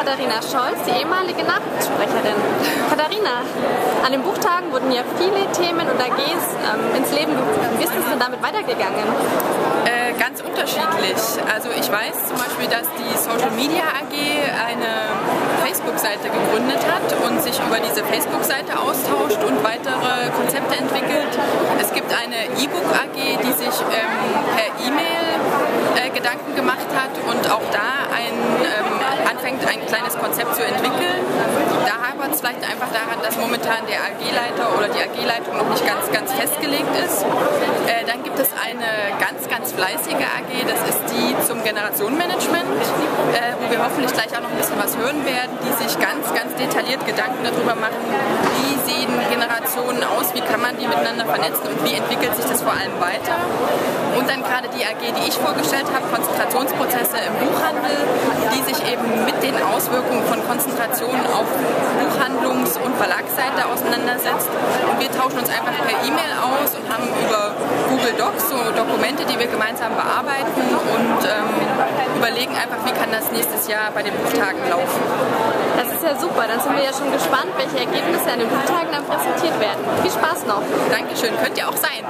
Katharina Scholz, die ehemalige Nachrichtensprecherin. Katharina, an den Buchtagen wurden ja viele Themen und AGs ins Leben gerufen. Wie ist es denn damit weitergegangen? Ganz unterschiedlich. Also ich weiß zum Beispiel, dass die Social Media AG eine Facebook-Seite gegründet hat und sich über diese Facebook-Seite austauscht und weitere Konzepte entwickelt. Es gibt eine E-Book-AG, die sich per E-Mail Gedanken gemacht hat und auch da anfängt, ein kleines Konzept zu entwickeln. Da hapert es vielleicht einfach daran, dass momentan der AG-Leiter oder die AG-Leitung noch nicht ganz festgelegt ist. Dann gibt es eine ganz fleißige AG, das ist die zum Generationenmanagement, wo wir hoffentlich gleich auch noch ein bisschen was hören werden, die sich ganz detailliert Gedanken darüber machen, wie sehen Generationen aus, wie kann man die miteinander vernetzen und wie entwickelt sich das vor allem weiter. Und dann gerade die AG, die ich vorgestellt habe, Konzentrationsprozesse im Buchhandel, die sich eben mit den Auswirkungen von Konzentrationen auf Buchhandlungs- und Verlagsseite auseinandersetzt. Und wir tauschen uns einfach per E-Mail aus und haben über Google Docs so Dokumente, die wir gemeinsam bearbeiten und überlegen einfach, wie kann das nächstes Jahr bei den Buchtagen laufen. Das ist ja super, dann sind wir ja schon gespannt, welche Ergebnisse an den Buchtagen dann präsentiert werden. Viel Spaß noch! Dankeschön, könnt ihr auch sein!